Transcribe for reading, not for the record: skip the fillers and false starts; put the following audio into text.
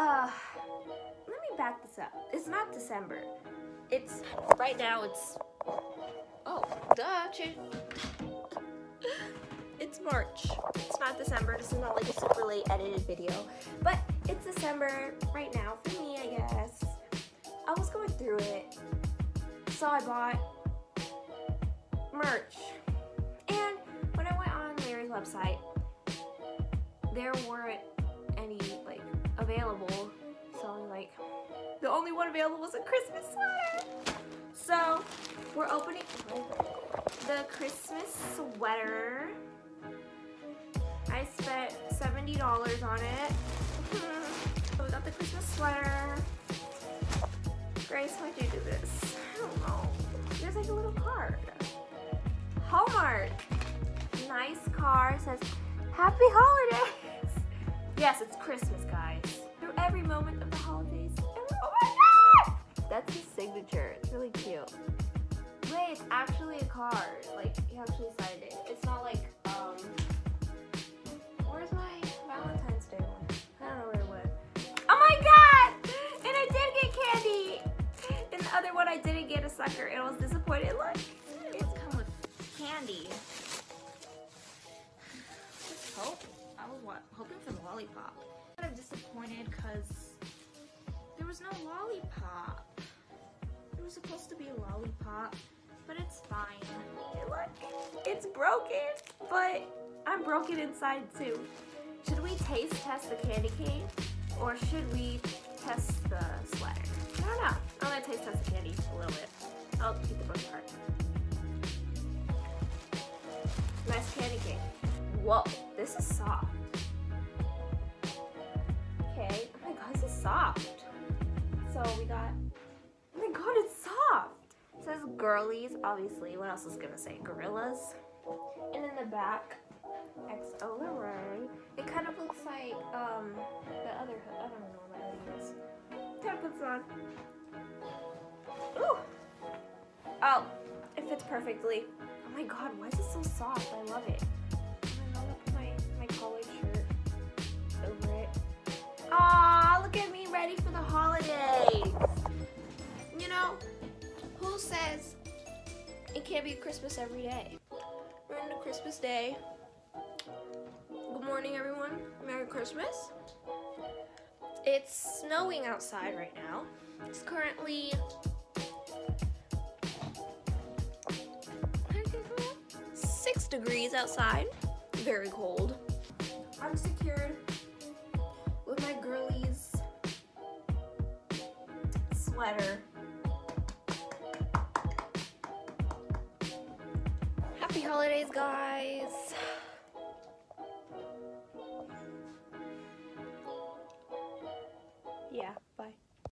Let me back this up. It's not December. It's, right now it's, oh, duh, it's March. It's not December. This is not like a super late edited video, but it's December right now for me, I guess. I was going through it, so I bought merch. And when I went on Larray's website, there weren't any like available, so like the only one available was a Christmas sweater. So we're opening the Christmas sweater. I spent $70 on it. So we got the Christmas sweater. Grace, why'd you do this? I don't know. There's like a little card. Hallmark. Nice card. Says, Happy Holidays. Yes, it's Christmas, guys. Through every moment of the holidays. Oh my God! That's his signature. It's really cute. Wait, it's actually a card. Like, he actually signed it. It's not like, where's my Valentine's Day one? I don't know where it went. Oh my God! And I did get candy! And the other one I didn't get a sucker and I was disappointed. Look! It's come with candy. Let's hope. I was hoping for the lollipop. I'm disappointed because there was no lollipop. There was supposed to be a lollipop, but it's fine. Hey, look! It's broken, but I'm broken inside too. Should we taste test the candy cane or should we test the sweater? I don't know. I'm gonna taste test the candy a little bit. I'll keep the book apart. Nice candy cane. Whoa, this is soft. Okay. Oh my God, this is soft. So we got. Oh my God, it's soft. It says girlies, obviously. What else is gonna say? Gorillas. And in the back. XO Larray. It kind of looks like the other hood. I don't know what that hood is. Time to put this on. Ooh! Oh, it fits perfectly. Oh my God, why is it so soft? I love it. I'm gonna put my collared shirt over it. Aw, look at me ready for the holidays. You know, who says it can't be Christmas every day? We're into Christmas Day. Good morning, everyone. Merry Christmas. It's snowing outside right now. It's currently 6 degrees outside. Very cold. I'm secured with my girlies sweater. Happy holidays, guys. Yeah.